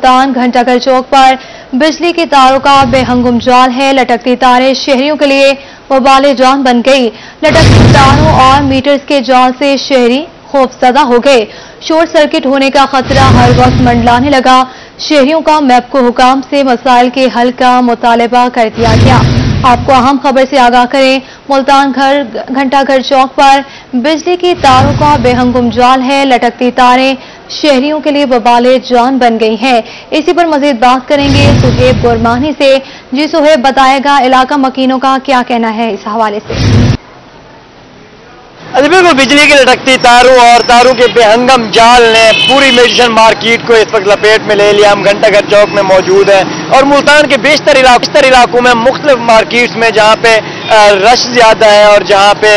मुल्तान घंटाघर चौक पर बिजली के तारों का बेहंगुम जाल है। लटकती तारें शहरियों के लिए वबाले जान बन गई। लटकती तारों और मीटर्स के जाल से शहरी खौफजदा हो गए। शॉर्ट सर्किट होने का खतरा हर वक्त मंडलाने लगा। शहरियों का मैपको हुकाम से मसाइल के हल का मुतालबा कर दिया गया। आपको अहम खबर से आगाह करें, मुल्तान घंटाघर चौक पर बिजली की तारों का बेहंगुम जाल है। लटकती तारें शहरियों के लिए बबाले जान बन गई हैं। इसी पर मजीद बात करेंगे सुहेब गुरमानी से। जी सुहेब, बताएगा इलाका मकीनों का क्या कहना है इस हवाले से। बिल्कुल, बिजली की लटकती तारों और तारों के बेहंगम जाल ने पूरी मेडिसन मार्केट को इस वक्त लपेट में ले लिया। हम घंटाघर चौक में मौजूद हैं और मुल्तान के बेशतर इलाकों में मुख्तलिफ मार्केट्स में जहाँ पे रश ज़्यादा है और जहाँ पे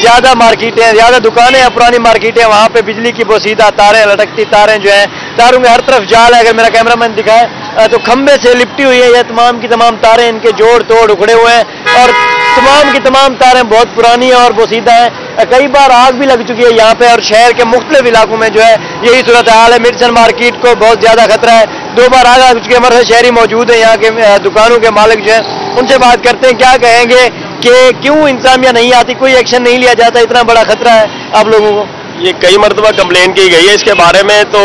ज़्यादा मार्केटें, ज़्यादा दुकानें हैं, पुरानी मार्केटें, वहाँ पे बिजली की बोसीदा तारें, लटकती तारें जो हैं, तारों में हर तरफ जाल है। अगर मेरा कैमरामैन दिखाए तो खंबे से लिपटी हुई है। यह तमाम की तमाम तारें, इनके जोड़ तोड़ उखड़े हुए हैं और तमाम की तमाम तारें बहुत पुरानी हैं और बोसीदा हैं। कई बार आग भी लग चुकी है यहाँ पे और शहर के मुख्तलिफ इलाकों में जो है यही सूरत हाल है। मिर्चन मार्केट को बहुत ज्यादा खतरा है। दो बार आग लग चुकी है। हमारे शहरी मौजूद है, यहाँ के दुकानों के मालिक जो है उनसे बात करते हैं। क्या कहेंगे कि क्यों इंतजामिया नहीं आती, कोई एक्शन नहीं लिया जाता, इतना बड़ा खतरा है आप लोगों को? ये कई मरतबा कंप्लेन की गई है इसके बारे में, तो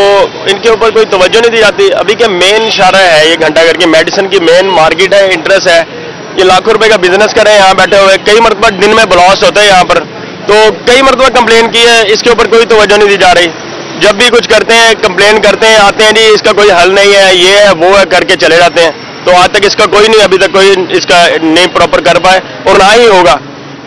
इनके ऊपर कोई तवज्जो नहीं दी जाती। अभी के मेन शहर है ये घंटाघर की मेडिसिन की मेन मार्केट है, इंटरेस्ट है। ये लाखों रुपए का बिजनेस कर रहे हैं यहाँ बैठे हुए। कई मरतबा दिन में ब्लास्ट होता है यहाँ पर, तो कई मरतबा कंप्लेन की है, इसके ऊपर कोई तवज्जो नहीं दी जा रही। जब भी कुछ करते हैं कंप्लेन करते हैं, आते हैं जी इसका कोई हल नहीं है, ये है वो है, करके चले जाते हैं। तो आज तक इसका कोई नहीं, अभी तक कोई इसका नहीं प्रॉपर कर पाए और ना ही होगा।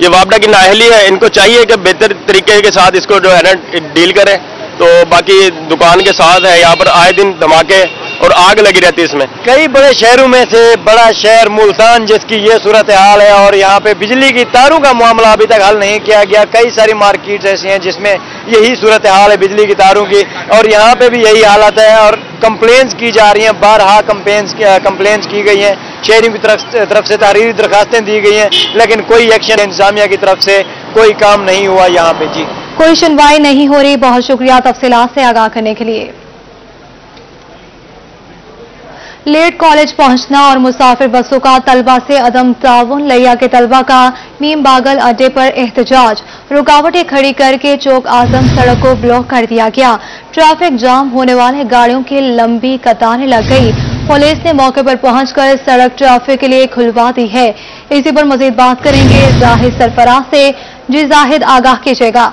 ये वापडा की नाअहली है। इनको चाहिए कि बेहतर तरीके के साथ इसको जो है ना डील करें। तो बाकी दुकान के साथ है, यहाँ पर आए दिन धमाके और आग लगी रहती है। इसमें कई बड़े शहरों में से बड़ा शहर मुल्तान जिसकी ये सूरत हाल है और यहाँ पे बिजली की तारों का मामला अभी तक हल नहीं किया गया। कई सारी मार्केट्स ऐसी हैं जिसमें यही सूरत हाल है बिजली की तारों की, और यहाँ पे भी यही हालत है और कंप्लेंट्स की जा रही हैं। बारहा कंप्लेंट्स की गई हैं, शहरियों की तरफ से तहरीरी दरखास्तें दी गई हैं, लेकिन कोई एक्शन इंतजामिया की तरफ से कोई काम नहीं हुआ यहाँ पे। जी, कोई सुनवाई नहीं हो रही। बहुत शुक्रिया तफसीलात से आगाह करने के लिए। लेट कॉलेज पहुंचना और मुसाफिर बसों का तलबा से अदम ताउन। लिया के तलबा का नीम बागल अड्डे पर एहतजाज। रुकावटें खड़ी करके चौक आजम सड़क को ब्लॉक कर दिया गया। ट्रैफिक जाम होने वाले गाड़ियों की लंबी कतारें लग गई। पुलिस ने मौके पर पहुंचकर सड़क ट्रैफिक के लिए खुलवा दी है। इसी पर मजीद बात करेंगे जाहिद सरफराज से। जी जाहिद, आगाह कीजिएगा।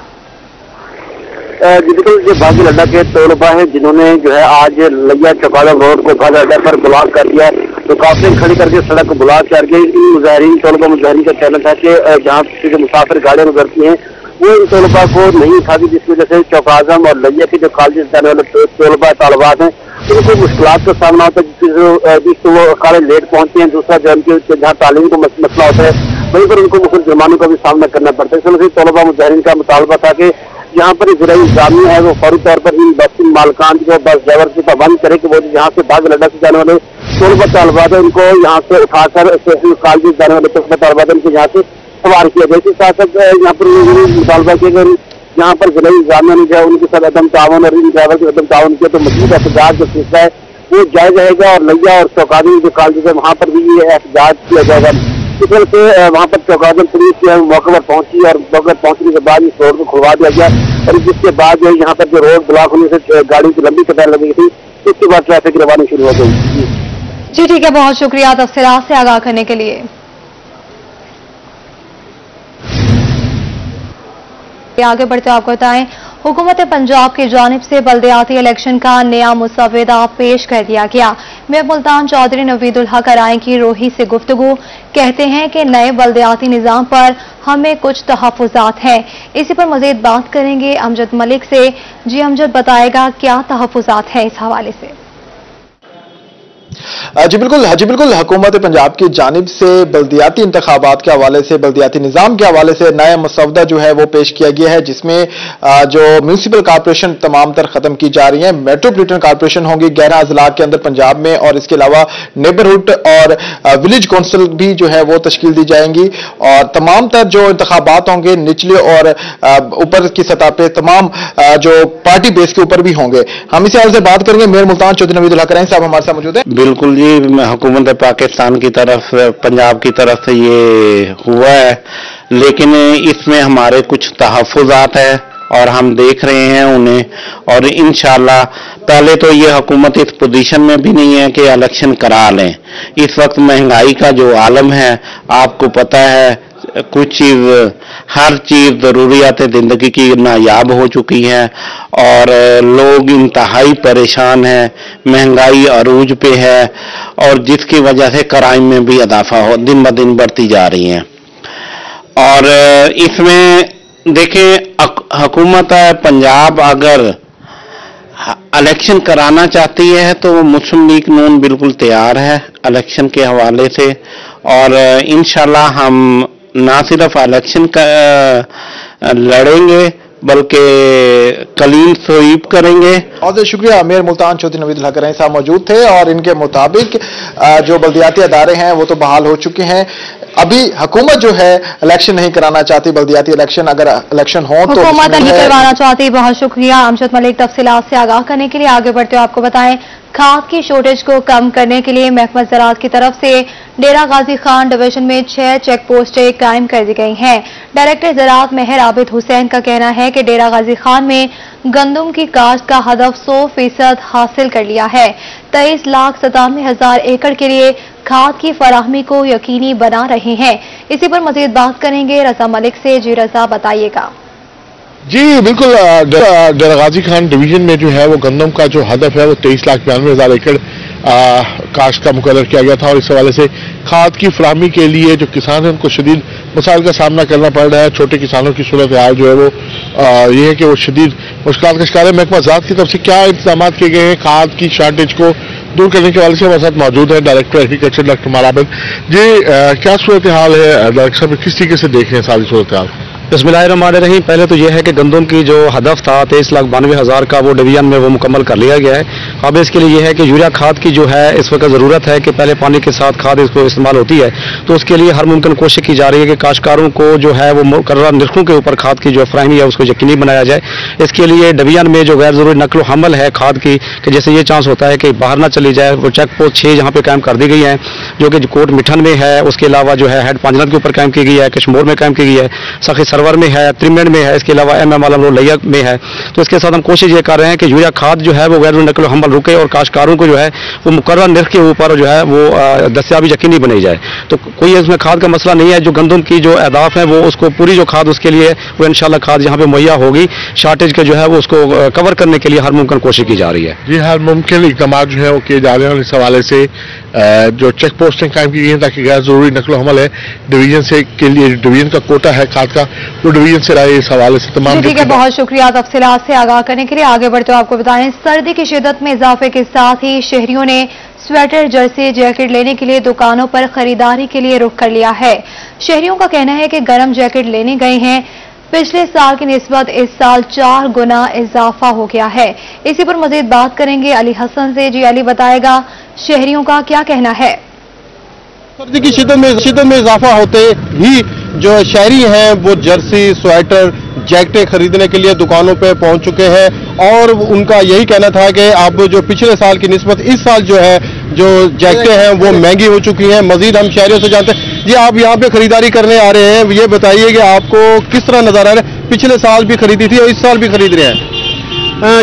जो बागल अड्डा के तलबा है जिन्होंने जो है आज लिया चौकादम रोड को बागल अड्डा पर ब्लॉक कर दिया, तो काफी खड़ी करके सड़क को ब्लॉक करके इन मुजाहरीन तलबा मुजाहरीन का कहना था कि जहाँ से जो मुसाफिर गाड़ियाँ गुजरती हैं वो इन तलबा को नहीं उठाती, जिसकी वजह से चौकाजम और लिया के जो कॉलेज जाने वाले तलबात हैं उनको मुश्किल का सामना होता है, जिससे वो कॉलेज लेट पहुँचते हैं। दूसरा जो उनके जहाँ तालीम का मसला होता है वहीं पर उनको मुख्य जुर्मानों का भी सामना करना पड़ता है। इसलिए तलबा मुजाहरीन का मुतालबा था कि यहाँ पर जिला इंतजामिया है वो फौरी तौर पर इन बस मालकान को बस ड्राइवर से पाबंद करे कि वो यहाँ से बागल अड्डा से जाने वाले तलबा तलबात है उनको यहाँ से उठाकर स्पेशल कॉलेज जाने वाले तलबा तलबात उनको यहाँ से सवार किया गया। इसके साथ साथ यहाँ पर मुतालबा किया गया, यहाँ पर जिला इंतजामिया ने जो है उनके साथ अदम तावन और इन ड्राइवर के अदम तावन किया, तो मजीद एहतजाज जो फैसला है वो जायज रहेगा। और लिया और चौकादम जो कॉलेज है वहाँ पर भी ये एहतजाज किया जाएगा। इस तरह से वहाँ पर चौकादम पुलिस जो है मौके पर पहुंची और मौके पर पहुंचने के बाद इस रोड को खुलवा दिया गया और जिसके बाद जो है यहाँ पर जो रोड ब्लॉक होने से गाड़ी की लंबी कतार लगी थी, उसके बाद ट्रैफिक रवानी शुरू हो गई। जी ठीक है, बहुत शुक्रिया तफसीलात से आगाह करने के लिए। आगे बढ़ते आपको बताएं, हुकूमत पंजाब की जानिब से बल्दियाती इलेक्शन का नया मुसौदा पेश कर दिया गया। मेयर मुल्तान चौधरी नवीदुल हक राय की रोही से गुफ्तगू। कहते हैं कि नए बल्दियाती निज़ाम पर हमें कुछ तहफ़ुज़ात हैं। इसी पर मज़ीद बात करेंगे अमजद मलिक से। जी अमजद, बताएगा क्या तहफ़ुज़ात हैं इस हवाले से। जी बिल्कुल हुकूमत पंजाब की जानिब से बल्दियाती इंतखाबात के हवाले से बल्दियाती निज़ाम के हवाले से नया मसौदा जो है वो पेश किया गया है, जिसमें जो म्यूनसिपल कॉरपोरेशन तमाम तर खत्म की जा रही है। मेट्रोपोलिटन कॉरपोरेशन होंगी 11 अजला के अंदर पंजाब में, और इसके अलावा नेबरहुड और विलेज काउंसिल भी जो है वो तश्कील दी जाएंगी, और तमाम तर जो इंतखाबात होंगे निचले और ऊपर की सतह पर तमाम जो पार्टी बेस के ऊपर भी होंगे। हम इसी हवाले से बात करेंगे। मेयर मुल्तान चौधरी नवीदुल्ला कराई साहब हमारे साथ मौजूद है। बिल्कुल जी, हुकूमत पाकिस्तान की तरफ पंजाब की तरफ से ये हुआ है, लेकिन इसमें हमारे कुछ तहफ़्फ़ुज़ात हैं और हम देख रहे हैं उन्हें, और इंशाल्लाह पहले तो ये हुकूमत इस पोजीशन में भी नहीं है कि इलेक्शन करा लें। इस वक्त महंगाई का जो आलम है आपको पता है, कुछ चीज़ हर चीज़ ज़रूरियात ज़िंदगी की नायाब हो चुकी है और लोग इंतहाई परेशान हैं, महंगाई अरूज पे है और जिसकी वजह से क्राइम में भी इजाफा हो दिन ब दिन बढ़ती जा रही है। और इसमें देखें हुकूमत पंजाब अगर इलेक्शन कराना चाहती है तो मुस्लिम लीग नून बिल्कुल तैयार है इलेक्शन के हवाले से, और इंशाल्लाह हम ना सिर्फ इलेक्शन लड़ेंगे बल्कि कलीन स्वीप करेंगे। बहुत शुक्रिया मेयर मुल्तान चौधरी नवीदुल्ला कराई साहब मौजूद थे, और इनके मुताबिक जो बल्दियाती अदारे हैं वो तो बहाल हो चुके हैं। अभी हुकूमत जो है इलेक्शन नहीं कराना चाहती, बल्दियाती इलेक्शन अगर इलेक्शन हो तो हुकूमत नहीं करवाना चाहती। बहुत शुक्रिया अमजद मलिक तफसीलात से आगाह करने के लिए। आगे बढ़ते हुए आपको बताएं, खाद की शॉर्टेज को कम करने के लिए महकमा ज़राअत की तरफ से डेरा गाजी खान डिवीजन में 6 चेक पोस्टें कायम कर दी गई हैं। डायरेक्टर ज़राअत मेहर आबिद हुसैन का कहना है कि डेरा गाजी खान में गंदम की काश्त का हदफ 100% हासिल कर लिया है। 23,97,000 एकड़ के लिए खाद की फराहमी को यकीनी बना रहे हैं। इसी पर मजीद बात करेंगे रजा मलिक से। जी रजा, बताइएगा। जी बिल्कुल, डेरा गाजी खान डिवीजन में जो है वो गंदम का जो हदफ है वो 23,92,000 एकड़ काश्त का मुकर्रर किया गया था, और इस हवाले से खाद की फराहमी के लिए जो किसान हैं उनको शदीद मसाइल का सामना करना पड़ रहा है। छोटे किसानों की सूरत हाल जो है वो ये है कि वो शदीद मुश्किल का शिकार है। महकमा ज़राअत की तरफ से क्या इंतजाम किए गए हैं खाद की शॉर्टेज को दूर करने के वाले से हमारे साथ मौजूद है डायरेक्टर एग्रीकल्चर डॉक्टर माराबद जी। क्या सूरत हाल है डॉक्टर साहब, किस तरीके से देख रहे हैं सारी सूरत हाल? बिस्मिल्लाहिर्रहमानिर्रहीम। पहले तो यह है कि गंदम की जो हदफ था 23,92,000 का, वो डिवीजन में वो मुकम्मल कर लिया गया है। अब इसके लिए यह है कि यूरिया खाद की जो है इस वक्त ज़रूरत है कि पहले पानी के साथ खाद इसको इस्तेमाल होती है, तो उसके लिए हर मुमकिन कोशिश की जा रही है कि काश्तकारों को जो है वो मुकर्रर निरखों के ऊपर खाद की जो फराहमी है उसको यकीनी बनाया जाए। इसके लिए डिवीजन में जो गैर ज़रूरी नकल व हमल है खाद की, कि जैसे ये चांस होता है कि बाहर ना चली जाए, वो चेक पोस्ट 6 यहाँ पर कायम कर दी गई हैं, जो कि कोट मिठन में है, उसके अलावा जो है हेड पंजनत के ऊपर कायम की गई है, कश्मोर में कायम की गई है, सखी सरवर में है, त्रिमेंड में है, इसके अलावा MM आलम रोलैया में है। तो इसके साथ हम कोशिश ये कर रहे हैं कि यूरिया खाद जो है वो गैर नकल व हमल रुके और काश्तकारों को जो है वो मुकर्रर नर्ख के ऊपर जो है वो दस्याबी यकीनी बनाई जाए। तो कोई इसमें खाद का मसला नहीं है। जो गंदम की जो अहदाफ है वो उसको पूरी जो खाद उसके लिए वो इंशाल्लाह खाद यहाँ पे मुहैया होगी। शार्टेज का जो है वो उसको कवर करने के लिए हर मुमकिन कोशिश की जा रही है। जी, हर मुमकिन इकदाम जो है वो किए जा रहे हैं, और इस हवाले से जो चेक पोस्टें कायम की गई हैं ताकि गैर जरूरी नकल व हमल है डिवीजन से के लिए डिवीजन का कोटा है खाद का, वो डिवीजन से राय इस हवाले से तमाम। ठीक है, बहुत शुक्रिया तफसीलात से आगाह करने के लिए। आगे बढ़ते हुए आपको बताएं, सर्दी की शिद्दत में इजाफे के साथ ही शहरियों ने स्वेटर, जर्सी, जैकेट लेने के लिए दुकानों पर खरीदारी के लिए रुख कर लिया है। शहरियों का कहना है कि गर्म जैकेट लेने गए हैं, पिछले साल की निस्बत इस साल 4 गुना इजाफा हो गया है। इसी पर मजीद बात करेंगे अली हसन से। जी अली, बताएगा शहरियों का क्या कहना है? सर्दी की शिद्दत में इजाफा होते ही जो शहरी हैं वो जर्सी, स्वेटर, जैकेटें खरीदने के लिए दुकानों पे पहुंच चुके हैं, और उनका यही कहना था कि अब जो पिछले साल की निस्बत इस साल जो है जो जैकेटें हैं वो महंगी हो चुकी हैं। मजीद हम शहरियों से जानते हैं, ये आप यहाँ पे खरीदारी करने आ रहे हैं, ये बताइए कि आपको किस तरह नजर आ रहा है? पिछले साल भी खरीदी थी और इस साल भी खरीद रहे हैं।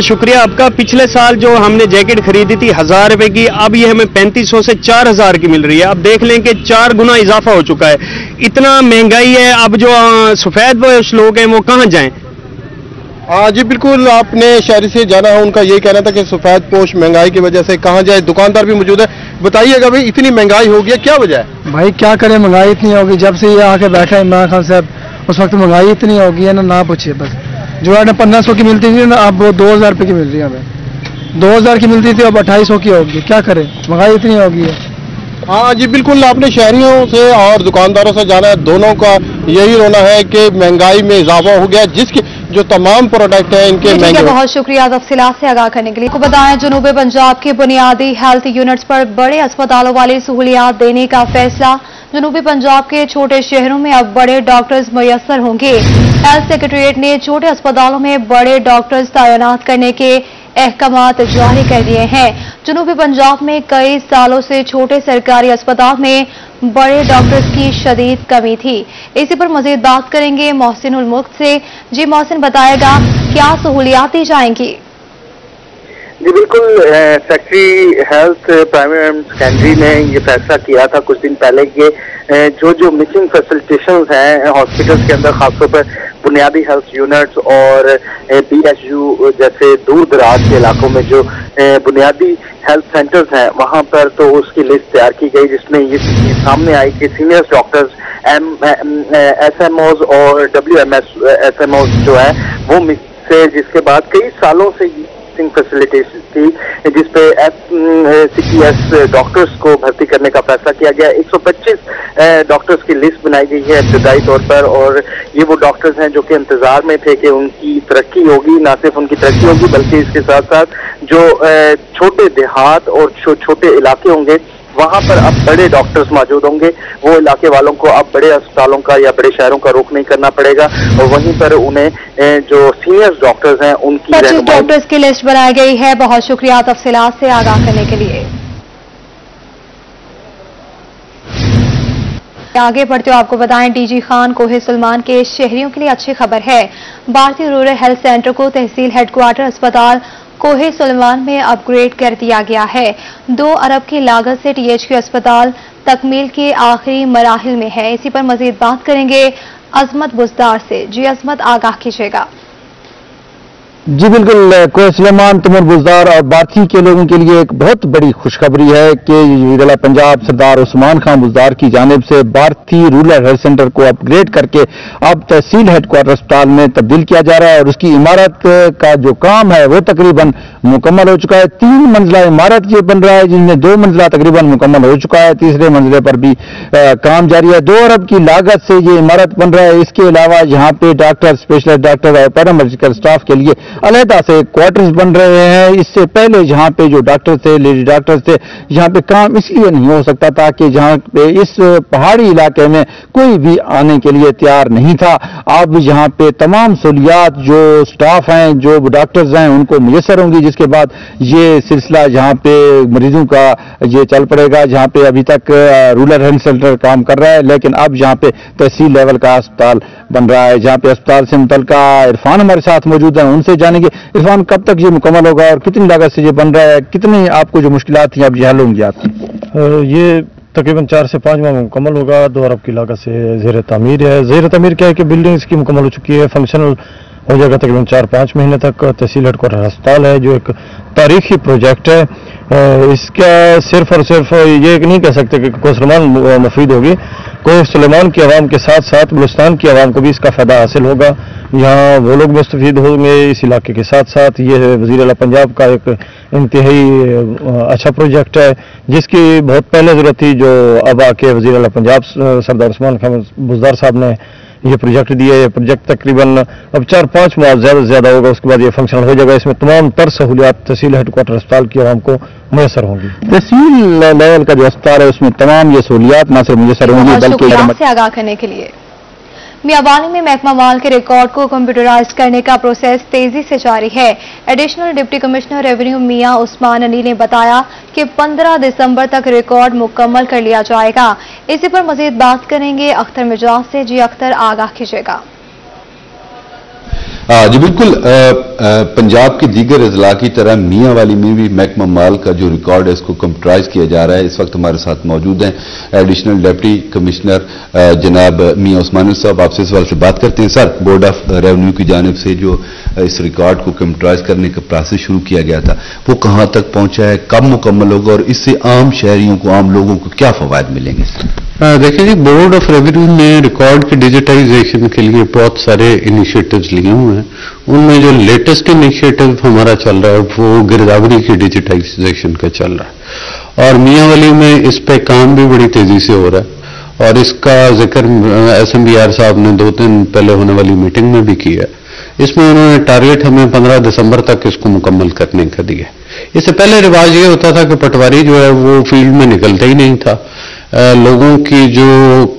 शुक्रिया आपका। पिछले साल जो हमने जैकेट खरीदी थी 1000 रुपए की, अब ये हमें 3500 से 4000 की मिल रही है। आप देख लें कि 4 गुना इजाफा हो चुका है, इतना महंगाई है। अब जो सफेद लोग हैं वो कहाँ जाएं? हाँ जी बिल्कुल, आपने शहरी से जाना है, उनका यही कहना था कि सफेद पोश महंगाई की वजह से कहाँ जाए। दुकानदार भी मौजूद है, बताइएगा भाई इतनी महंगाई हो गई, क्या वजह है? भाई क्या करें, महंगाई इतनी होगी। जब से ये आके बैठा इमरान खान साहब, उस वक्त महंगाई इतनी होगी है ना पूछिए। बस जो है ना 1500 की मिलती थी ना, अब वो 2000 रुपये की मिल रही है हमें। 2000 की मिलती थी, अब 2800 की होगी। क्या करें, महंगाई इतनी होगी है। हाँ जी बिल्कुल, आपने शहरियों से और दुकानदारों से जाना है, दोनों का यही रोना है कि महंगाई में इजाफा हो गया, जिसके जो तमाम प्रोडक्ट हैं इनके महंगे। बहुत शुक्रिया तफसीलात से आगाह करने के लिए। आपको बताएं, जनूबी पंजाब के बुनियादी हेल्थ यूनिट्स पर बड़े अस्पतालों वाली सहूलियात देने का फैसला। जनूबी पंजाब के छोटे शहरों में अब बड़े डॉक्टर्स मुयसर होंगे। हेल्थ सेक्रेटेरिएट ने छोटे अस्पतालों में बड़े डॉक्टर्स तैनात करने के अहकाम जारी कर दिए हैं। जनूबी पंजाब में कई सालों से छोटे सरकारी अस्पताल में बड़े डॉक्टर्स की शदीद कमी थी। इसी पर मजीद बात करेंगे मोहसिन उल मुल्क से। जी मोहसिन, बताएगा क्या सहूलियात दी जाएंगी? जी बिल्कुल, secretary health primary and secondary ने ये फैसला किया था कुछ दिन पहले कि जो जो मिसिंग फैसिलिटेशन हैं हॉस्पिटल्स के अंदर, खासतौर पर बुनियादी हेल्थ यूनिट्स और PHU जैसे दूर दराज के इलाकों में जो बुनियादी हेल्थ सेंटर्स हैं वहाँ पर, तो उसकी लिस्ट तैयार की गई जिसमें ये सामने आई कि सीनियर डॉक्टर्स SMOs और WMS SMOs जो है वो से, जिसके बाद कई सालों से फैसिलिटेशन थी जिसपे CPS डॉक्टर्स को भर्ती करने का फैसला किया गया। 125 डॉक्टर्स की लिस्ट बनाई गई है इब्तदाई तौर पर, और ये वो डॉक्टर्स हैं जो कि इंतजार में थे कि उनकी तरक्की होगी। ना सिर्फ उनकी तरक्की होगी बल्कि इसके साथ साथ जो छोटे देहात और छोटे इलाके होंगे वहाँ पर अब बड़े डॉक्टर्स मौजूद होंगे। वो इलाके वालों को अब बड़े अस्पतालों का या बड़े शहरों का रुख नहीं करना पड़ेगा, और वहीं पर उन्हें जो सीनियर डॉक्टर्स हैं उनकी 25 डॉक्टर्स की लिस्ट बनाई गई है। बहुत शुक्रिया तफसीलात से आगाह करने के लिए। आगे बढ़ते हो, आपको बताएं DG खान कोहे सलमान के शहरियों के लिए अच्छी खबर है। भारतीय रूरल हेल्थ सेंटर को तहसील हेडक्वार्टर अस्पताल कोहे सलमान में अपग्रेड कर दिया गया है। 2 अरब की लागत से THQ अस्पताल तकमील के आखिरी मराहिल में है। इसी पर मजीद बात करेंगे अजमत बुजदार से। जी अजमत, आगाह कीजिएगा। जी बिल्कुल, कोहे सलमान, तमर बुजदार और बाकी के लोगों के लिए एक बहुत बड़ी खुशखबरी है कि जिला पंजाब सरदार उस्मान खान बुजदार की जानिब से भारतीय रूरल हेल्थ सेंटर को अपग्रेड करके अब तहसील हेडक्वार्टर अस्पताल में तब्दील किया जा रहा है, और उसकी इमारत का जो काम है वो तकरीबन मुकम्मल हो चुका है। 3 मंजिला इमारत ये बन रहा है, जिनमें 2 मंजिला तकरीबन मुकम्मल हो चुका है, 3रे मंजिले पर भी काम जारी है। 2 अरब की लागत से ये इमारत बन रहा है। इसके अलावा यहाँ पे डॉक्टर, स्पेशलिस्ट डॉक्टर और पैरामेडिकल स्टाफ के लिए अलहदा से क्वार्टर्स बन रहे हैं। इससे पहले यहाँ पे जो डॉक्टर थे, लेडी डॉक्टर थे, यहाँ पे काम इसलिए नहीं हो सकता था कि जहाँ पे इस पहाड़ी इलाके में कोई भी आने के लिए तैयार नहीं था। अब यहाँ पे तमाम सहूलियात जो स्टाफ हैं, जो डॉक्टर्स हैं, उनको मुयसर होंगी, जिसके बाद ये सिलसिला जहाँ पे मरीजों का ये चल पड़ेगा। जहाँ पे अभी तक रूरल हेल्थ सेंटर काम कर रहा है, लेकिन अब यहाँ पे तहसील लेवल का अस्पताल बन रहा है। जहाँ पे अस्पताल से मुतल्लिका इरफान हमारे साथ मौजूद हैं, उनसे जानेंगे इरफान कब तक ये मुकम्मल होगा और कितनी लागत से ये बन रहा है, कितनी आपको जो मुश्किलात थी अब ये हल होंगी आपकी? ये तकरीबन 4 से 5 माह में मुकम्मल होगा। 2 अरब की लागत से जेर तामीर है। जेर तामीर क्या है कि बिल्डिंग इसकी मुकम्मल हो चुकी है, फंक्शनल हो जाएगा तकरीबन 4-5 महीने तक। तहसील हेडक्वार्टर अस्पताल है जो एक तारीखी प्रोजेक्ट है। इसका सिर्फ और सिर्फ ये नहीं कह सकते कि कोहे सलमान मुफीद होगी, कोहे सलमान की आवाम के साथ साथ बलुस्तान की आवाम को भी इसका फ़ायदा हासिल होगा। यहाँ वो लोग मुस्तफ़ीद होंगे इस इलाके के साथ साथ। ये वज़ीर आला पंजाब का एक इंतहाई अच्छा प्रोजेक्ट है जिसकी बहुत पहले ज़रूरत थी, जो अब आके वज़ीर आला पंजाब सरदार उस्मान खान बुज़दार साहब ने ये प्रोजेक्ट दिया है। ये प्रोजेक्ट तकरीबन अब 4-5 माह ज़्यादा से ज़्यादा होगा, उसके बाद ये फंक्शनल हो जाएगा। इसमें तमाम तर सहूलियात तहसील हेडक्वार्टर अस्पताल की आवाम को मुयसर होंगी। तहसील लेवल का जो अस्पताल है उसमें तमाम ये सहूलियात न सिर्फ मुयसर होंगी बल्कि आगाह करने के लिए। मियांवाली में महकमा माल के रिकॉर्ड को कंप्यूटराइज करने का प्रोसेस तेजी से जारी है। Additional deputy commissioner revenue Mian Usman Ali ने बताया कि 15 दिसंबर तक रिकॉर्ड मुकम्मल कर लिया जाएगा। इसी पर मजीद बात करेंगे अख्तर मिजाज से। जी अख्तर, आगाह कीजिएगा। जी बिल्कुल, पंजाब के दीगर अजला की तरह मियांवाली में भी महकमा माल का जो रिकॉर्ड है इसको कंप्यूटराइज किया जा रहा है। इस वक्त हमारे साथ मौजूद हैं एडिशनल डिप्टी कमिश्नर जनाब मियां उस्मान साहब। आपसे इस बारे से बात करते हैं। सर, बोर्ड ऑफ रेवेन्यू की जानिब से जो इस रिकॉर्ड को कंप्यूटराइज करने का प्रोसेस शुरू किया गया था वो कहाँ तक पहुँचा है, कब मुकम्मल होगा, और इससे आम शहरियों को, आम लोगों को क्या फवायद मिलेंगे? देखिए जी, बोर्ड ऑफ रेवेन्यू ने रिकॉर्ड के डिजिटाइजेशन के लिए बहुत सारे इनिशिएटिव्स लिए हुए हैं। उनमें जो लेटेस्ट इनिशिएटिव हमारा चल रहा है वो गिरदावरी की डिजिटाइजेशन का चल रहा है, और मियांवाली में इस पे काम भी बड़ी तेजी से हो रहा है और इसका जिक्र SMBR साहब ने 2-3 पहले होने वाली मीटिंग में भी किया। इसमें उन्होंने टारगेट हमें 15 दिसंबर तक इसको मुकम्मल करने का दिया। इससे पहले रिवाज ये होता था कि पटवारी जो है वो फील्ड में निकलता ही नहीं था, लोगों की जो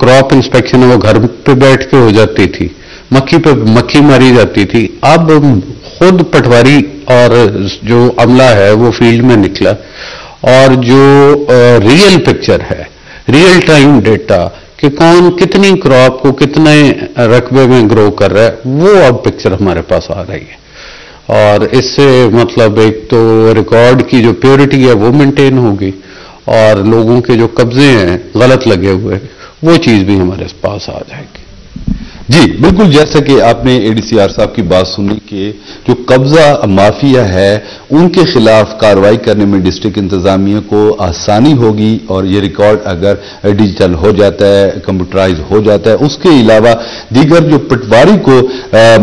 क्रॉप इंस्पेक्शन है वो घर पे बैठ के हो जाती थी, मक्की पे मक्खी मारी जाती थी। अब खुद पटवारी और जो अमला है वो फील्ड में निकला और जो रियल पिक्चर है, रियल टाइम डेटा कि कौन कितनी क्रॉप को कितने रकबे में ग्रो कर रहा है, वो अब पिक्चर हमारे पास आ रही है। और इससे मतलब एक तो रिकॉर्ड की जो प्योरिटी है वो मेंटेन होगी और लोगों के जो कब्जे हैं गलत लगे हुए वो चीज़ भी हमारे पास आ जाएगी। जी बिल्कुल, जैसा कि आपने ADCR साहब की बात सुनी कि जो कब्जा माफिया है उनके खिलाफ कार्रवाई करने में डिस्ट्रिक्ट इंतजामिया को आसानी होगी और ये रिकॉर्ड अगर डिजिटल हो जाता है, कंप्यूटराइज हो जाता है। उसके अलावा दीगर जो पटवारी को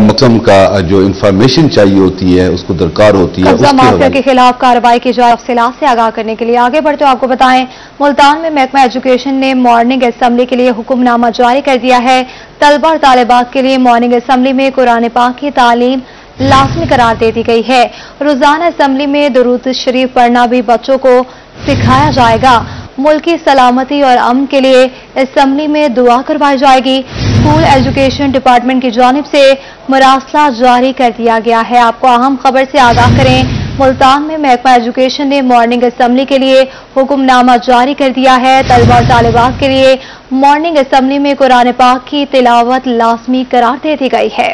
मकसम का जो इंफॉर्मेशन चाहिए होती है, उसको दरकार होती है, कब्जा माफिया के खिलाफ कार्रवाई की जाए। अफसलात से आगाह करने के लिए आगे बढ़ते आपको बताएं, मुल्तान में महकमा एजुकेशन ने मॉर्निंग असम्बली के लिए हुक्मनामा जारी कर दिया है। तलबा और तालिबात के लिए मॉर्निंग असम्बली में कुरान पाक की तालीम लाजमी करार दे दी गई है। रोजाना असम्बली में दुरूद शरीफ पढ़ना भी बच्चों को सिखाया जाएगा। मुल्की सलामती और अमन के लिए असम्बली में दुआ करवाई जाएगी। स्कूल एजुकेशन डिपार्टमेंट की जानिब से मुरासला जारी कर दिया गया है। आपको अहम खबर से आगाह करें, मुल्तान में महकमा एजुकेशन ने मॉर्निंग असम्बली के लिए हुक्मनामा जारी कर दिया है। तलबा और तालिबात के लिए मॉर्निंग असम्बली में कुरान पाक की तिलावत लाजमी करार दे दी गई है।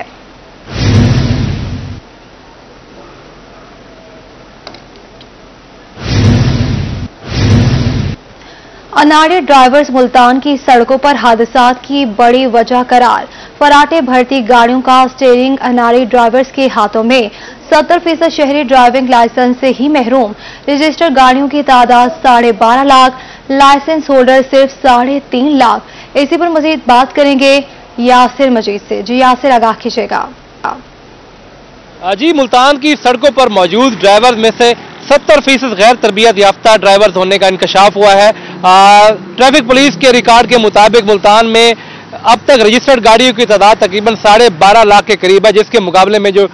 अनाड़े ड्राइवर्स मुल्तान की सड़कों पर हादसात की बड़ी वजह करार। फराटे भर्ती गाड़ियों का स्टीयरिंग अनाड़ी ड्राइवर्स के हाथों में। 70% शहरी ड्राइविंग लाइसेंस से ही महरूम। रजिस्टर्ड गाड़ियों की तादाद 12.5 लाख, लाइसेंस होल्डर सिर्फ 3.5 लाख। इसी पर मजीद बात करेंगे यासिर मजीद से। जी यासिर, आगाह कीजिएगा। जी मुल्तान की सड़कों पर मौजूद ड्राइवर्स में से 70% गैर तरबियत याफ्ता ड्राइवर्स होने का इंकशाफ हुआ है। ट्रैफिक पुलिस के रिकॉर्ड के मुताबिक मुल्तान में अब तक रजिस्टर्ड गाड़ियों की तादाद तकरीबन 12.5 लाख के करीब है, जिसके मुकाबले में जो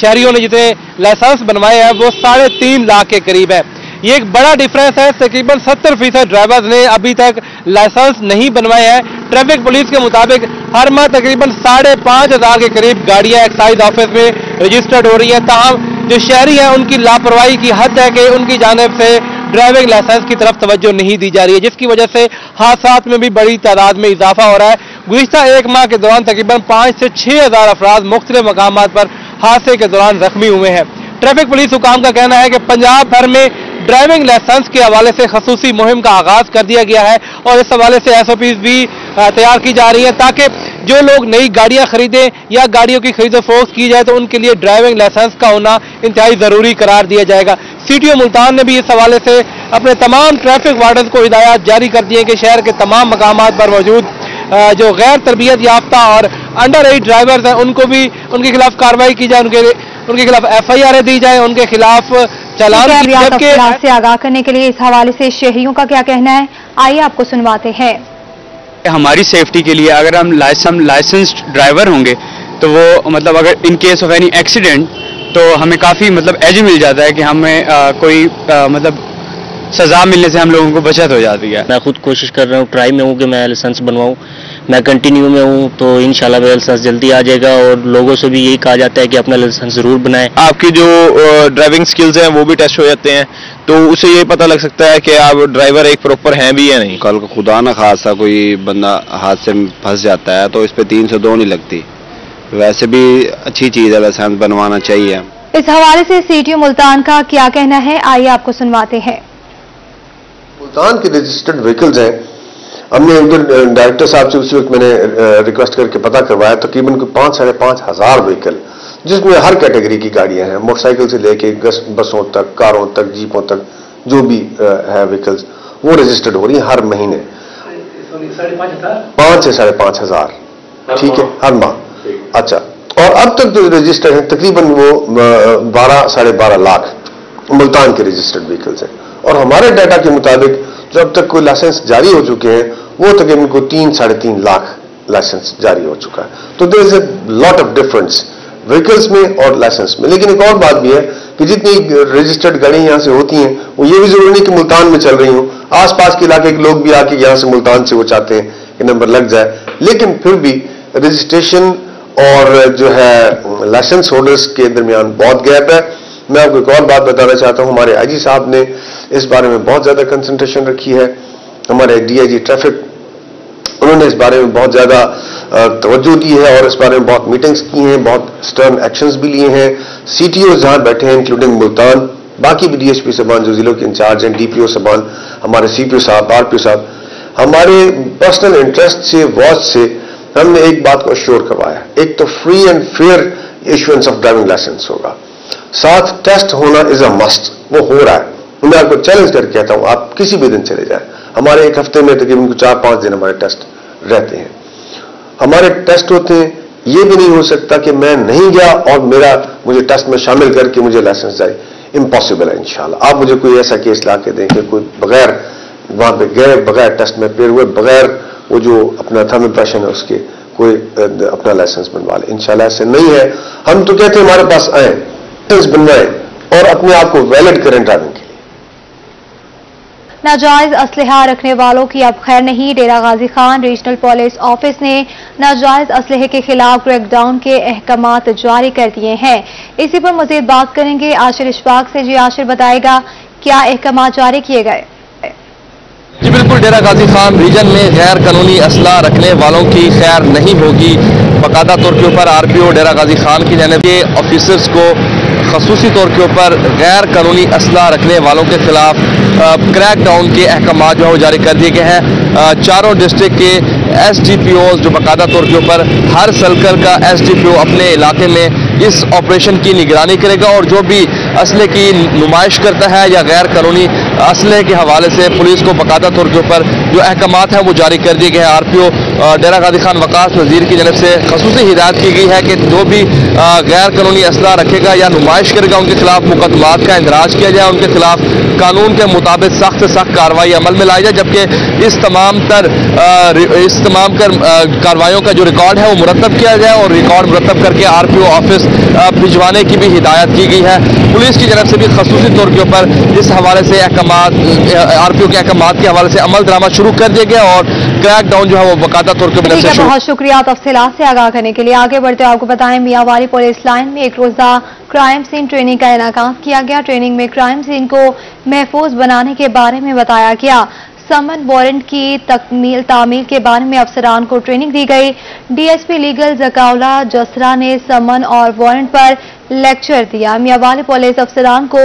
शहरियों ने जितने लाइसेंस बनवाए हैं वो 3.5 लाख के करीब है। ये एक बड़ा डिफरेंस है। तकरीबन 70% ड्राइवर्स ने अभी तक लाइसेंस नहीं बनवाए हैं। ट्रैफिक पुलिस के मुताबिक हर माह तकरीबन 5,500 के करीब गाड़ियां एक्साइज ऑफिस में रजिस्टर्ड हो रही हैं। तमाम जो शहरी हैं उनकी लापरवाही की हद है कि उनकी जानिब से ड्राइविंग लाइसेंस की तरफ तवज्जो नहीं दी जा रही है, जिसकी वजह से हादसात में भी बड़ी तादाद में इजाफा हो रहा है। गुज़िश्ता एक माह के दौरान तकरीबन 5 से 6 हज़ार अफराद मुख्तलिफ मकामात पर हादसे के दौरान जख्मी हुए हैं। ट्रैफिक पुलिस हुकाम का कहना है कि पंजाब भर में ड्राइविंग लाइसेंस के हवाले से खसूसी मुहिम का आगाज कर दिया गया है और इस हवाले से SOPs भी तैयार की जा रही है ताकि जो लोग नई गाड़ियां खरीदें या गाड़ियों की खरीद फरोख्त की जाए तो उनके लिए ड्राइविंग लाइसेंस का होना इंतहाई जरूरी करार दिया जाएगा। CTO मुल्तान ने भी इस हवाले से अपने तमाम ट्रैफिक वार्डन को हिदायत जारी कर दी है कि शहर के तमाम मकामात पर मौजूद जो गैर तरबियत याफ्ता और अंडर एज ड्राइवर्स हैं उनको भी उनके खिलाफ कार्रवाई की जाए, उनके खिलाफ FIR दी जाए, उनके खिलाफ चालान के से आगाह करने के लिए इस हवाले से शहरियों का क्या कहना है, आइए आपको सुनवाते हैं। हमारी सेफ्टी के लिए अगर हम लाइसेंस्ड ड्राइवर होंगे तो वो मतलब अगर in case of any accident तो हमें काफ़ी मतलब एज मिल जाता है कि हमें कोई मतलब सज़ा मिलने से हम लोगों को बचत हो जाती है। मैं खुद कोशिश कर रहा हूँ, ट्राई में हूँ कि मैं लाइसेंस बनवाऊँ। मैं कंटिन्यू में हूँ तो इंशाल्लाह मेरा लाइसेंस जल्दी आ जाएगा और लोगों से भी यही कहा जाता है कि अपना लाइसेंस ज़रूर बनाएं। आपकी जो ड्राइविंग स्किल्स हैं वो भी टेस्ट हो जाते हैं तो उसे ये पता लग सकता है कि आप ड्राइवर एक प्रॉपर हैं भी या नहीं। कल को खुदा ना खासा कोई बंदा हादसे में फंस जाता है तो इस पर 302 नहीं लगती, वैसे भी अच्छी चीज़ है, लाइसेंस बनवाना चाहिए। इस हवाले से CTO मुल्तान का क्या कहना है, आइए आपको सुनवाते हैं। मुल्तान के रजिस्टर्ड व्हीकल्स हैं, हमने एक दिन डायरेक्टर साहब से उस वक्त मैंने रिक्वेस्ट करके पता करवाया, तकरीबन कोई 5,500 व्हीकल जिसमें हर कैटेगरी की गाड़ियां हैं, मोटरसाइकिल से लेके बसों तक, कारों तक, जीपों तक, जो भी है व्हीकल्स वो रजिस्टर्ड हो रही हैं हर महीने 5 से 5,500, ठीक है, हर माह। अच्छा, और अब तक जो रजिस्टर्ड हैं तकरीबन वो 12-12.5 लाख मुल्तान के रजिस्टर्ड व्हीकल्स हैं और हमारे डाटा के मुताबिक जो अब तक कोई लाइसेंस जारी हो चुके हैं वो तकरीबन को 3-3.5 लाख लाइसेंस जारी हो चुका है। तो there is a lot of difference vehicles में और लाइसेंस में। लेकिन एक और बात भी है कि जितनी रजिस्टर्ड गाड़ियां यहाँ से होती हैं वो ये भी जरूरी नहीं कि मुल्तान में चल रही हो, आसपास के इलाके के लोग भी आके यहाँ से मुल्तान से वो चाहते हैं कि नंबर लग जाए, लेकिन फिर भी रजिस्ट्रेशन और जो है लाइसेंस होल्डर्स के दरमियान बहुत गैप है। मैं आपको एक और बात बताना चाहता हूँ, हमारे आईजी साहब ने इस बारे में बहुत ज्यादा कंसंट्रेशन रखी है, हमारे डीआईजी ट्रैफिक उन्होंने इस बारे में बहुत ज्यादा तवज्जो दी है और इस बारे में बहुत मीटिंग्स की हैं, बहुत स्टर्न एक्शंस भी लिए हैं। सीटीओ जहां बैठे हैं इंक्लूडिंग मुल्तान, बाकी भी डीएसपी साहबान जो जिलों के इंचार्ज हैं, डीपीओ साहबान, हमारे सीपीओ साहब, आरपीओ साहब, हमारे पर्सनल इंटरेस्ट से वॉच से हमने एक बात को अश्योर करवाया, एक तो free and fair issuance of driving licence होगा, साथ टेस्ट होना इज अ मस्ट, वो हो रहा है। मैं आपको चैलेंज करके कहता हूं आप किसी भी दिन चले जाए, हमारे एक हफ्ते में तकरीबन 4-5 दिन हमारे टेस्ट रहते हैं, हमारे टेस्ट होते हैं। ये भी नहीं हो सकता कि मैं नहीं गया और मेरा मुझे टेस्ट में शामिल करके मुझे लाइसेंस जाए, इम्पॉसिबल है। इंशाल्लाह आप मुझे कोई ऐसा केस ला के दें कि कोई बगैर वहां पे गए, बगैर टेस्ट में पेड़ हुए, बगैर वो जो अपना थम इंप्रेशन है उसके कोई अपना लाइसेंस बनवा ले, इंशाल्लाह ऐसे नहीं है। हम तो कहते हैं हमारे पास आए, लाइसेंस बनवाए और अपने आप को वैलिड करें ड्राइविंग के लिए। नाजायज असलहा रखने वालों की अब खैर नहीं, Dera Ghazi Khan regional police office ने नाजायज असलहे के खिलाफ क्रैकडाउन के अहकामात जारी कर दिए हैं। इसी पर मजीद बात करेंगे आशिर इशफाक से। जी आशिर बताएगा क्या अहकामात जारी किए गए? जी बिल्कुल, डेरा गाजी खान रीजन में गैर कानूनी असला रखने वालों की खैर नहीं होगी। बाकायदा तौर के ऊपर आरपीओ डेरा गाजी खान की जानिब से ऑफिसर्स को खसूसी तौर के ऊपर गैर कानूनी असला रखने वालों के खिलाफ क्रैक डाउन के अहकाम जो है वो जारी कर दिए गए हैं। चारों डिस्ट्रिक्ट के एसडीपीओज़ जो बाकायदा तौर के ऊपर हर सर्कल का एसडीपीओ अपने इलाके में इस ऑपरेशन की निगरानी करेगा और जो भी असले की नुमाइश करता है या गैर कानूनी असले के हवाले से पुलिस को बाकायदा तौर के ऊपर जो अहकामात हैं वो जारी कर दिए गए हैं। आरपीओ डेरा गाजी खान वकास नज़ीर की जानब से खसूसी हिदायत की गई है कि जो भी गैर कानूनी असला रखेगा या नुमाइश करेगा उनके खिलाफ मुकदमात का इंदराज किया जाए, उनके खिलाफ कानून के मुताबिक सख्त से सख्त कार्रवाई अमल में लाई जाए, जबकि इस तमाम कार्रवाइयों का जो रिकॉर्ड है वो मुरतब किया जाए और रिकॉर्ड मुरतब करके आरपीओ ऑफिस भिजवाने की भी हिदायत की गई है। पुलिस की तरफ से भी खसूसी तौर के ऊपर इस हवाले से आरपीओ के अहकामात के हवाले से अमल दरामा शुरू कर दिया गया और क्रैक डाउन जो है वो बाकायदा तौर के ऊपर। बहुत शुक्रिया तफसीलात से आगाह करने के लिए। आगे बढ़ते आपको बताएं, मियांवाली पुलिस लाइन में एक रोजा क्राइम सीन ट्रेनिंग का इनाकाम किया गया। ट्रेनिंग में क्राइम सीन को महफूज बनाने के बारे में बताया गया। समन वारंट की तामील के बारे में अफसरान को ट्रेनिंग दी गई। डीएसपी लीगल जकाउला जसरा ने समन और वारंट पर लेक्चर दिया। मियांवाली पुलिस अफसरान को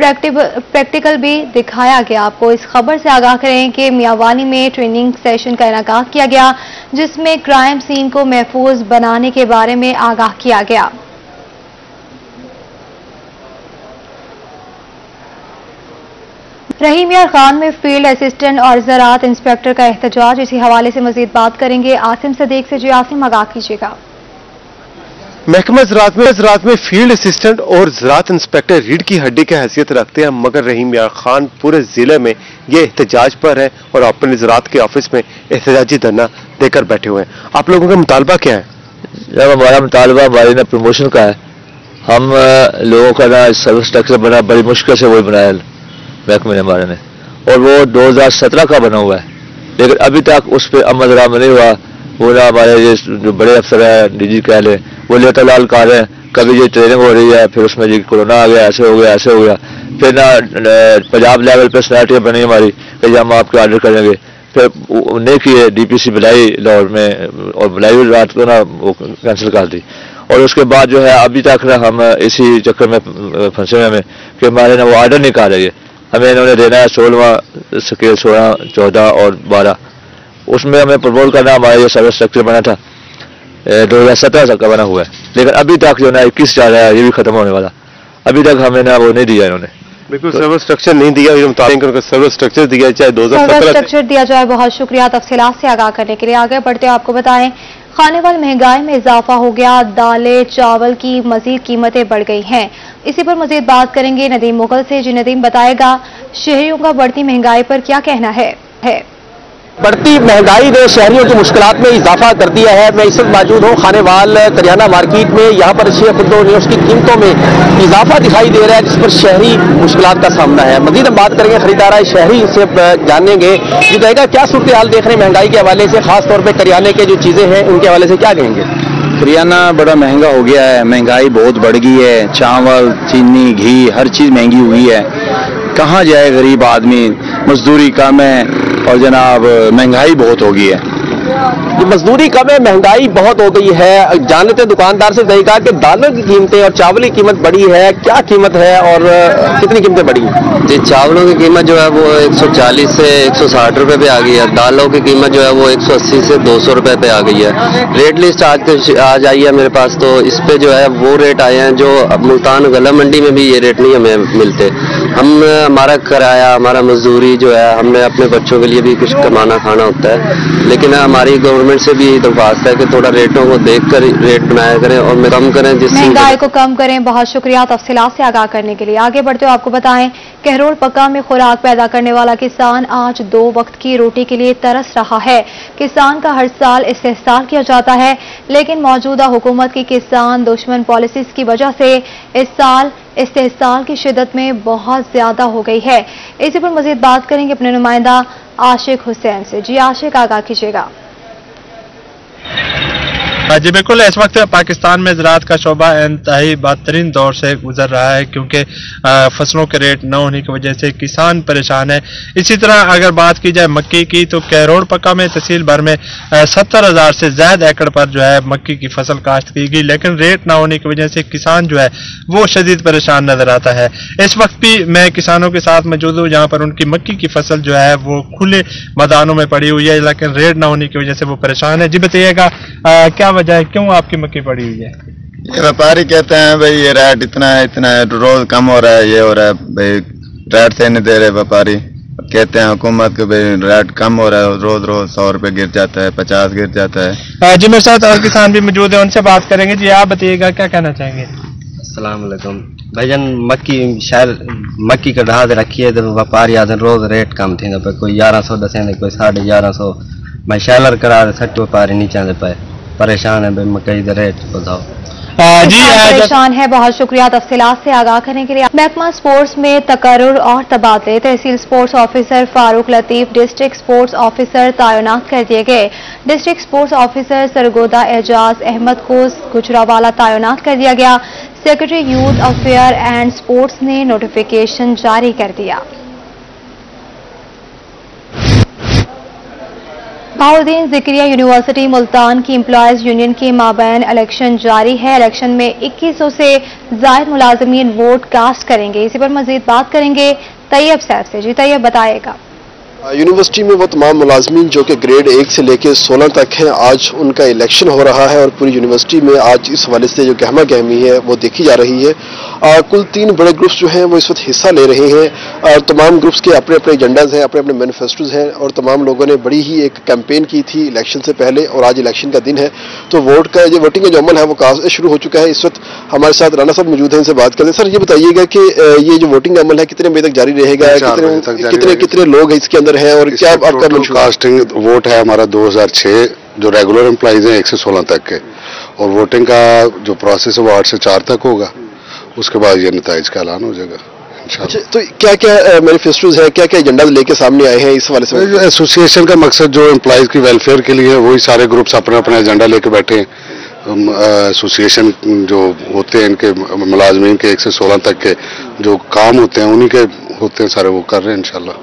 प्रैक्टिकल भी दिखाया गया। आपको इस खबर से आगाह करें कि मियांवाली में ट्रेनिंग सेशन का इनाकाम किया गया जिसमें क्राइम सीन को महफूज बनाने के बारे में आगाह किया गया। रहीम यार खान में फील्ड असिस्टेंट और ज़राअत इंस्पेक्टर का एहतजाज, इसी हवाले से मजीद बात करेंगे आसिम सदीक से। जी आसिम आगाह कीजिएगा। महकमा ज़राअत में फील्ड असिस्टेंट और ज़राअत इंस्पेक्टर रीढ़ की हड्डी की हैसियत रखते हैं, मगर रहीम यार खान पूरे जिले में ये एहतजाज पर है और अपने ज़राअत के ऑफिस में एहतजाजी धरना देकर बैठे हुए हैं। आप लोगों का मुतालबा क्या है? हमारा मुतालबा हमारे प्रमोशन का है। हम लोगों का ना सर्विस स्ट्रक्चर बना, बड़ी मुश्किल से वही बनाया महकमे ने हमारे ने, और वो 2017 का बना हुआ है, लेकिन अभी तक उस पर अमल दरामद नहीं हुआ। वो ना हमारे ये जो बड़े अफसर हैं डीजी कह लें वो लेटा लाल का रहे हैं, कभी ये ट्रेनिंग हो रही है, फिर उसमें जी कोरोना आ गया, ऐसे हो गया ऐसे हो गया, फिर ना पंजाब लेवल पर सैनिटी बनी हमारी कि हम आपके ऑर्डर करेंगे, फिर उन्हें किए डीपीसी बलाई लाहौर में और बलाई रात को ना वो कैंसिल कर दी, और उसके बाद जो है अभी तक ना हम इसी चक्कर में फंसे हुए हैं कि हमारे ना वो ऑर्डर नहीं कर रहे, हमें इन्होंने देना है 16वां स्केल 16, 14 और 12, उसमें हमें प्रमोट करना। हमारा जो सर्विस स्ट्रक्चर बना था 2017 तक का बना हुआ है, लेकिन अभी तक जो ना 21 जा रहा है, ये भी खत्म होने वाला, अभी तक हमें ना वो नहीं दिया इन्होंने, बिल्कुल सर्विस स्ट्रक्चर नहीं दिया, सर्विस स्ट्रक्चर दिया चाहे 2017 स्ट्रक्चर दिया जाए। बहुत शुक्रिया तफसीलात से आगाह करने के लिए। आगे बढ़ते आपको बताएं, खाने वाली महंगाई में इजाफा हो गया, दालें चावल की मजीद कीमतें बढ़ गई हैं। इसी पर मजीद बात करेंगे नदीम मुगल से, जी नदीम बताएगा शहरियों का बढ़ती महंगाई पर क्या कहना है। बढ़ती महंगाई ने शहरियों की मुश्किलात में इजाफा कर दिया है। मैं इस वक्त मौजूद हूँ खानेवाल करियाना मार्केट में। यहाँ पर शेयरपुर न्यूज़ की कीमतों में इजाफा दिखाई दे रहा है, जिस पर शहरी मुश्किलात का सामना है। मजीद हम बात करेंगे खरीदारा शहरी से, जानेंगे जो कहेगा क्या सूरत हाल देख रहे हैं महंगाई के हवाले से, खासतौर पर करियाने के जो चीज़ें हैं उनके हवाले से क्या कहेंगे। करियाना बड़ा महंगा हो गया है, महंगाई बहुत बढ़ गई है, चावल चीनी घी हर चीज़ महंगी हुई है। कहाँ जाए गरीब आदमी, मजदूरी कम है और जनाब महंगाई बहुत हो गई है। मजदूरी कम है, महंगाई बहुत हो गई है। जान लेते दुकानदार से, नहीं कहा कि दालों की कीमतें और चावल की कीमत बढ़ी है, क्या कीमत है और कितनी कीमतें बढ़ी है। जी चावलों की कीमत जो है वो 140 से 160 रुपए पे आ गई है। दालों की कीमत जो है वो 180 से 200 रुपए पे आ गई है। रेट लिस्ट आज आई है मेरे पास, तो इस पर जो है वो रेट आए हैं जो मुल्तान गला मंडी में भी ये रेट नहीं हमें मिलते। हम हमारा किराया हमारा मजदूरी जो है, हमने अपने बच्चों के लिए भी कुछ कमाना खाना होता है, लेकिन हमारी गवर्नमेंट से भी यही दरख्वास्त है कि थोड़ा रेटों को देखकर रेट बनाया करें और कम करें, जिससे महंगाई को कम करें। बहुत शुक्रिया तफसीलात से आगाह करने के लिए। आगे बढ़ते हो आपको बताएं, कहरोल पक्का में खुराक पैदा करने वाला किसान आज 2 वक्त की रोटी के लिए तरस रहा है। किसान का हर साल इस्तेहसाल किया जाता है, लेकिन मौजूदा हुकूमत की किसान दुश्मन पॉलिसीज की वजह से इस साल इस्तेहसाल की शिद्दत में बहुत ज्यादा हो गई है। इसी पर मजीद बात करेंगे अपने नुमाइंदा आशिक हुसैन से। जी आशिक आगाह कीजिएगा। जी बिल्कुल, इस वक्त पाकिस्तान में ज़राअत का शोबा इंतहाई बदतरीन दौर से गुजर रहा है, क्योंकि फसलों के रेट न होने की वजह से किसान परेशान है। इसी तरह अगर बात की जाए मक्की की, तो कहरोड़ पक्का में तहसील भर में 70,000 से ज्यादा एकड़ पर जो है मक्की की फसल काश्त की गई, लेकिन रेट न होने की वजह से किसान जो है वो शदीद परेशान नजर आता है। इस वक्त भी मैं किसानों के साथ मौजूद हूँ, जहाँ पर उनकी मक्की की फसल जो है वो खुले मैदानों में पड़ी हुई है, लेकिन रेट न होने की वजह से वो परेशान है। जी बताइएगा क्या वजह है, क्यों आपकी मक्की पड़ी हुई है। ये व्यापारी कहते हैं भाई ये रेट इतना है रोज कम हो रहा है, ये हो रहा है भाई, रेट से नहीं दे रहे व्यापारी। कहते हैं हुकूमत को भाई रेट कम हो रहा है, रोज रोज 100 रुपए गिर जाता है, 50 गिर जाता है। जी मेरे साथ और किसान भी मौजूद है, उनसे बात करेंगे। जी आप बताइएगा क्या कहना चाहेंगे। अस्सलाम वालेकुम भाईजान, मक्की का ढाद रखी है, व्यापारी आते रोज रेट कम थी कोई 1100 दसें कोई 1150। मैं शैलर करा सट व्यापारी नहीं चाहते पाए, परेशान है भाई मकई का रेट बताओ। जी परेशान है। बहुत शुक्रिया तफसीलात से आगाह करने के लिए। महकमा स्पोर्ट्स में तकर्रुर और तबादले, तहसील sports officer Farooq Latif district sports officer तैनात कर दिए गए। District sports officer Sargodha Ejaz Ahmad को गुजरावाला तैनात कर दिया गया। Secretary youth affair and sports ने नोटिफिकेशन जारी कर दिया। बहाउद्दीन जिक्रिया यूनिवर्सिटी मुल्तान की एम्प्लॉयज यूनियन के माबैन इलेक्शन जारी है। इलेक्शन में 2100 से जायद मुलाजमीन वोट कास्ट करेंगे। इसी पर मजीद बात करेंगे तैयब साहब से। जी तैयब बताएगा। यूनिवर्सिटी में वो तमाम मुलाजमीन जो कि ग्रेड 1 से लेकर 16 तक हैं, आज उनका इलेक्शन हो रहा है और पूरी यूनिवर्सिटी में आज इस हवाले से जो गहमा गहमी है वो देखी जा रही है। कुल 3 बड़े ग्रुप्स जो हैं वो इस वक्त हिस्सा ले रहे हैं और तमाम ग्रुप्स के अपने अपने एजेंडाज हैं, अपने अपने मैनिफेस्टोज हैं और तमाम लोगों ने बड़ी ही एक कैंपेन की थी इलेक्शन से पहले और आज इलेक्शन का दिन है, तो वोट का जो वोटिंग का जो अमल है वो शुरू हो चुका है। इस वक्त हमारे साथ राना साहब मौजूद हैं, इनसे बात करें। सर ये बताइएगा कि ये जो वोटिंग अमल है कितने बजे तक जारी रहेगा, कितने कितने लोग हैं इसके है और क्या आपका कास्टिंग वोट है। हमारा 2006 जो रेगुलर एम्प्लॉइज हैं 116 तक के, और वोटिंग का जो प्रोसेस है वो 8 से 4 तक होगा, उसके बाद ये नतीजे का ऐलान हो जाएगा। अच्छा, तो क्या क्या मैनिफेस्टोज है, क्या क्या एजेंडा लेके सामने आए हैं इस वाले से। जो एसोसिएशन का मकसद जो एम्प्लॉइज की वेलफेयर के लिए है, वही सारे ग्रुप्स अपना अपना एजेंडा लेके बैठे हैं। एसोसिएशन जो होते हैं इनके मुलाजमीन के 116 तक के जो काम होते हैं उन्हीं के होते हैं सारे, वो कर रहे हैं इंशाल्लाह।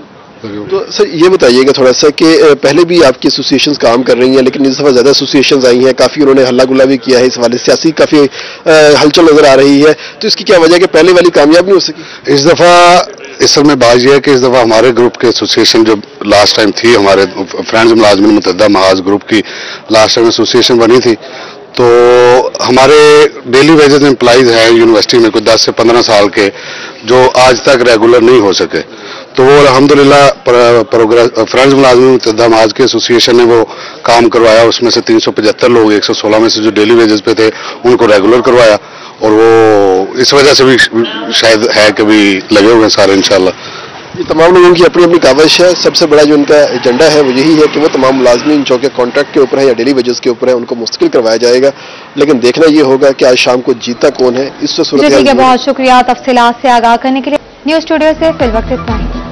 तो सर ये बताइएगा थोड़ा सा कि पहले भी आपकी एसोसिएशंस काम कर रही हैं, लेकिन इस दफा ज्यादा एसोसिएशंस आई हैं, काफी उन्होंने हल्ला गुल्ला भी किया है इस वाले सियासी, काफी हलचल नजर आ रही है, तो इसकी क्या वजह है कि पहले वाली कामयाब नहीं हो सकी इस दफा। इस समय बात यह है कि इस दफा हमारे ग्रुप के एसोसिएशन जो लास्ट टाइम थी, हमारे फ्रेंड्स मुलाजमिन मुतहदा महाज ग्रुप की लास्ट टाइम एसोसिएशन बनी थी, तो हमारे डेली वेजेस एम्प्लॉइज हैं यूनिवर्सिटी में कोई 10 से 15 साल के, जो आज तक रेगुलर नहीं हो सके, तो वो अलहमदुलिल्लाह फ्रेंच मुलाजमी मुतहदम आज के एसोसिएशन ने वो काम करवाया। उसमें से 375 लोग 116 में से जो डेली वेजेस पे थे उनको रेगुलर करवाया, और वो इस वजह से भी शायद है कि भी लगे हुए सारे इंशाल्लाह। ये तमाम लोगों की अपनी अपनी काविश है। सबसे बड़ा जो उनका एजेंडा है वो यही है कि वो तमाम मुलाजमी जो कि कॉन्ट्रैक्ट के ऊपर है या डेली वेजेस के ऊपर है उनको मुस्तकिल करवाया जाएगा, लेकिन देखना ये होगा कि आज शाम को जीता कौन है। इससे सूरत ठीक है। बहुत शुक्रिया तफसीलात से आगाह करने के लिए। न्यूज़ स्टूडियो से फिलवक्त इतना ही।